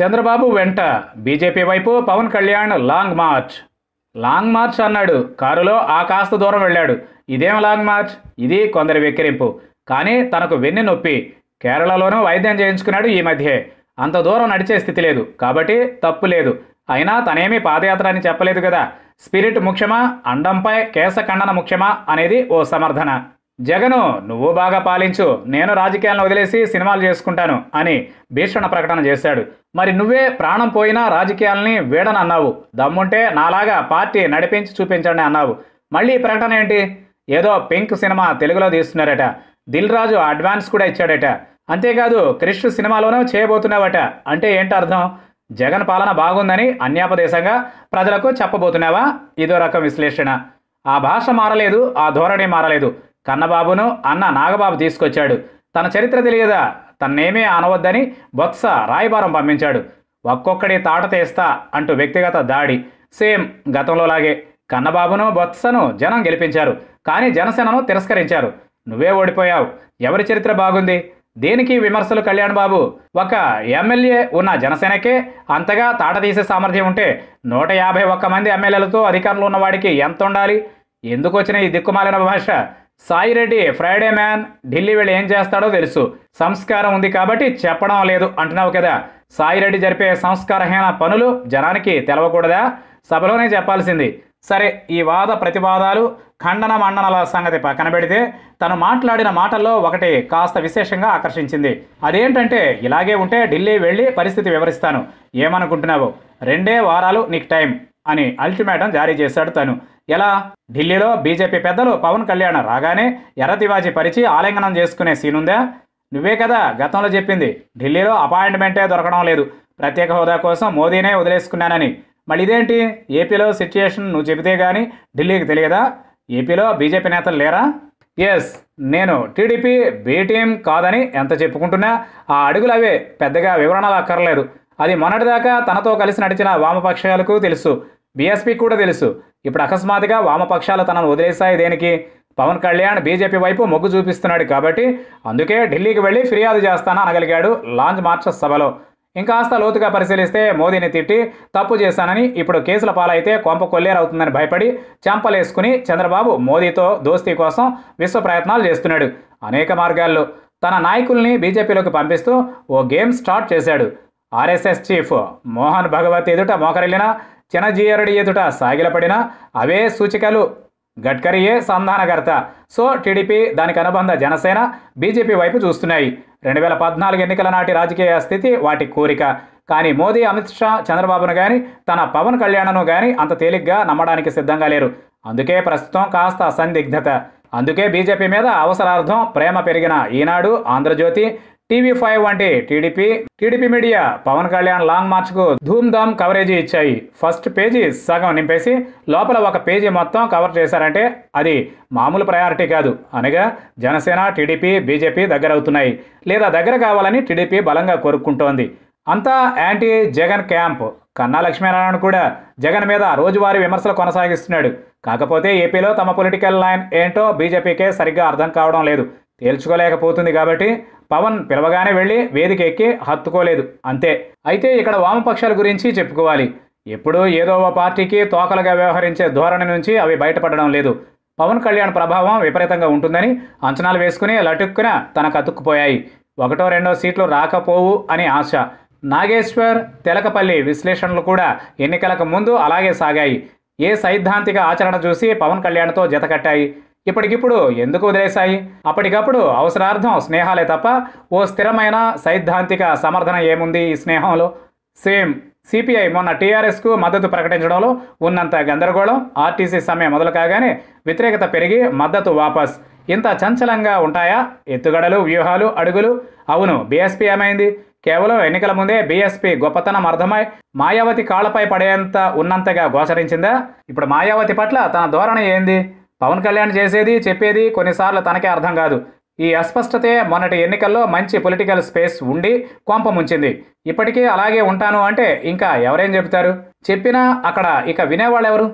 చంద్రబాబు వెంట బీజేపీ వైపు Pawan Kalyan long march అన్నాడు. కారులో ఆ కాస్త దూరం వెళ్ళాడు. ఇదేం లాంగ్ మార్చ్? ఇది కొందరి వెక్కిరింపు. కానీ తనకు వెన్ను నొప్పి, కేరళలోనూ వైద్యం చేయించుకున్నాడు ఈ మధ్యే. అంత దూరం నడిచే స్థితి లేదు కాబట్టి తప్పు లేదు. అయినా తనేమీ పాదయాత్ర అని చెప్పలేదు కదా. స్పిరిట్ ముఖ్యమా, అండంపై కేశఖండన ముఖ్యమా అనేది ఓ సమర్థన. జగను నువ్వు బాగా పాలించు, నేను రాజకీయాలను వదిలేసి సినిమాలు చేసుకుంటాను అని భీషణ ప్రకటన చేశాడు. మరి నువ్వే ప్రాణం పోయినా రాజకీయాలని వీడనన్నావు. దమ్ముంటే నాలాగా పార్టీ నడిపించి చూపించండి అన్నావు. మళ్ళీ ఈ ప్రకటన ఏంటి? ఏదో పింక్ సినిమా తెలుగులో తీస్తున్నారట, దిల్ రాజు అడ్వాన్స్ కూడా ఇచ్చాడట, అంతేకాదు క్రిష్ సినిమాలోనూ చేయబోతున్నావట. అంటే ఏంటి అర్థం? జగన్ పాలన బాగుందని అన్యాపదేశంగా ప్రజలకు చెప్పబోతున్నావా? ఇదో రకం విశ్లేషణ. ఆ భాష మారలేదు, ఆ ధోరణి మారలేదు. కన్నబాబును అన్న నాగబాబు తీసుకొచ్చాడు. తన చరిత్ర తెలియదా? తన్నేమీ అనవద్దని బొత్స రాయబారం పంపించాడు. ఒక్కొక్కడి తాట తీస్తా అంటూ వ్యక్తిగత దాడి. సేమ్ గతంలోలాగే కన్నబాబును బొత్సను జనం గెలిపించారు, కానీ జనసేనను తిరస్కరించారు. నువ్వే ఓడిపోయావు. ఎవరి చరిత్ర బాగుంది? దేనికి విమర్శలు కళ్యాణ్ బాబు? ఒక ఎమ్మెల్యే ఉన్న జనసేనకే అంతగా తాట తీసే సామర్థ్యం ఉంటే 151 మంది ఎమ్మెల్యేలతో అధికారంలో ఉన్నవాడికి ఎంత ఉండాలి? ఎందుకు వచ్చిన ఈ దిక్కుమాలిన భాష? సాయిరెడ్డి ఫ్రైడే మ్యాన్, ఢిల్లీ వెళ్ళి ఏం చేస్తాడో తెలుసు, సంస్కారం ఉంది కాబట్టి చెప్పడం లేదు అంటున్నావు కదా. సాయిరెడ్డి జరిపే సంస్కారహీన పనులు జనానికి తెలవకూడదా? సభలోనే చెప్పాల్సింది. సరే, ఈ వాద ప్రతివాదాలు ఖండన మండనల సంగతి పక్కన పెడితే తను మాట్లాడిన మాటల్లో ఒకటి కాస్త విశేషంగా ఆకర్షించింది. అదేంటంటే, ఇలాగే ఉంటే ఢిల్లీ వెళ్ళి పరిస్థితి వివరిస్తాను, ఏమనుకుంటున్నావు, 2 వారాలు నీకు టైం అని అల్టిమేటం జారీ చేశాడు తను. ఎలా? ఢిల్లీలో బీజేపీ పెద్దలు పవన్ కళ్యాణ్ రాగానే ఎర్రతివాచి పరిచి ఆలింగనం చేసుకునే సీనుందా? నువ్వే కదా గతంలో చెప్పింది, ఢిల్లీలో అపాయింట్మెంటే దొరకడం లేదు, ప్రత్యేక హోదా కోసం మోదీనే వదిలేసుకున్నానని. మళ్ళీ ఇదేంటి? ఏపీలో సిచ్యుయేషన్ నువ్వు చెబితే కానీ ఢిల్లీకి తెలియదా? ఏపీలో బీజేపీ నేతలు లేరా? ఎస్, నేను టీడీపీ బీ టీం కాదని ఎంత చెప్పుకుంటున్నా ఆ అడుగులు అవే, పెద్దగా వివరణలు అక్కర్లేదు. అది మొన్నటిదాకా తనతో కలిసి నడిచిన వామపక్షాలకు తెలుసు, బీఎస్పీ కూడా తెలుసు. ఇప్పుడు అకస్మాత్తుగా వామపక్షాలు తనను వదిలేశాయి. దేనికి? పవన్ కళ్యాణ్ బీజేపీ వైపు మొగ్గు చూపిస్తున్నాడు కాబట్టి. అందుకే ఢిల్లీకి వెళ్ళి ఫిర్యాదు చేస్తాను అనగలిగాడు లాంగ్ మార్చ్ సభలో. ఇంకాస్త లోతుగా పరిశీలిస్తే మోదీని తిట్టి తప్పు చేశానని, ఇప్పుడు కేసుల పాలైతే కొంప కొల్లేరవుతుందని భయపడి చెంపలేసుకుని చంద్రబాబు మోదీతో దోస్తీ కోసం విశ్వ ప్రయత్నాలు చేస్తున్నాడు. అనేక మార్గాల్లో తన నాయకుల్ని బీజేపీలోకి పంపిస్తూ ఓ గేమ్ స్టార్ట్ చేశాడు. ఆర్ఎస్ఎస్ చీఫ్ మోహన్ భగవత్ ఎదుట మోకరిల్లినా, చినజీఆర్డీ ఎదుట సాగిలపడినా అవే సూచికలు. గడ్కరీయే సంధానకర్త. సో టీడీపీ, దానికి అనుబంధ జనసేన బీజేపీ వైపు చూస్తున్నాయి. 2014 ఎన్నికల నాటి రాజకీయ స్థితి వాటి కోరిక. కానీ మోదీ, అమిత్ షా చంద్రబాబును కానీ తన పవన్ కళ్యాణ్ను కానీ అంత తేలిగ్గా నమ్మడానికి సిద్ధంగా లేరు. అందుకే ప్రస్తుతం కాస్త సందిగ్ధత. అందుకే బీజేపీ మీద అవసరార్థం ప్రేమ పెరిగిన ఈనాడు, ఆంధ్రజ్యోతి, TV5 వంటి TDP media Pawan Kalyan long మార్చ్కు ధూమ్ధామ్ కవరేజీ ఇచ్చాయి. ఫస్ట్ పేజీ సగం నింపేసి లోపల ఒక పేజీ మొత్తం కవర్ చేశారంటే అది మామూలు ప్రయారిటీ కాదు. అనగా జనసేన, టీడీపీ, బీజేపీ దగ్గరవుతున్నాయి, లేదా దగ్గర కావాలని టీడీపీ బలంగా కోరుకుంటోంది. అంతా యాంటీ జగన్ క్యాంప్. కన్నా లక్ష్మీనారాయణ కూడా జగన్ మీద రోజువారీ విమర్శలు కొనసాగిస్తున్నాడు. కాకపోతే ఏపీలో తమ పొలిటికల్ లైన్ ఏంటో బీజేపీకే సరిగ్గా అర్థం కావడం లేదు, తేల్చుకోలేకపోతుంది. కాబట్టి పవన్ పిలవగానే వెళ్ళి వేదిక ఎక్కి హత్తుకోలేదు, అంతే. అయితే ఇక్కడ వామపక్షాల గురించి చెప్పుకోవాలి. ఎప్పుడూ ఏదో ఓ పార్టీకి తోకలుగా వ్యవహరించే ధోరణి నుంచి అవి బయటపడడం లేదు. పవన్ కళ్యాణ్ ప్రభావం విపరీతంగా ఉంటుందని అంచనాలు వేసుకుని లటుక్కున తనకు అతుక్కుపోయాయి. 1-2 సీట్లు రాకపోవు అని ఆశ. నాగేశ్వర్, తెలకపల్లి విశ్లేషణలు కూడా ఎన్నికలకు ముందు అలాగే సాగాయి. ఏ సైద్ధాంతిక ఆచరణ చూసి పవన్ కళ్యాణ్తో జతకట్టాయి? ఇప్పటికిప్పుడు ఎందుకు వదిలేశాయి? అప్పటికప్పుడు అవసరార్థం స్నేహాలే తప్ప ఓ స్థిరమైన సైద్ధాంతిక సమర్థన ఏముంది ఈ స్నేహంలో? సేమ్ సిపిఐ మొన్న టీఆర్ఎస్కు మద్దతు ప్రకటించడంలో ఉన్నంత గందరగోళం, ఆర్టీసీ సమ్మె మొదలు కాగానే వ్యతిరేకత పెరిగి మద్దతు వాపస్. ఇంత చంచలంగా ఉంటాయా ఎత్తుగడలు, వ్యూహాలు, అడుగులు? అవును, బీఎస్పీ ఏమైంది? కేవలం ఎన్నికల ముందే బీఎస్పీ గొప్పతనం అర్థమై మాయావతి కాళ్లపై పడేంత ఉన్నంతగా గోచరించిందా? ఇప్పుడు మాయావతి పట్ల తన ధోరణి ఏంది? పవన్ కళ్యాణ్ చేసేది, చెప్పేది కొన్నిసార్లు తనకే అర్థం కాదు. ఈ అస్పష్టతే మొన్నటి ఎన్నికల్లో మంచి పొలిటికల్ స్పేస్ ఉండి కొంప ముంచింది. ఇప్పటికీ అలాగే ఉంటాను అంటే ఇంకా ఎవరేం చెబుతారు? చెప్పినా అక్కడ ఇక వినేవాళ్ళెవరు?